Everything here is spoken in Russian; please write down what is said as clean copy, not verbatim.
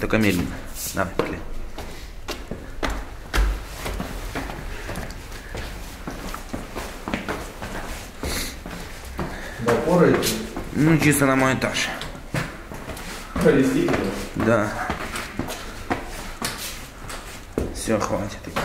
Только медленно. Давай, пошли. До опоры? Ну, чисто на мой этаж. Холистично? Да. Все, хватит.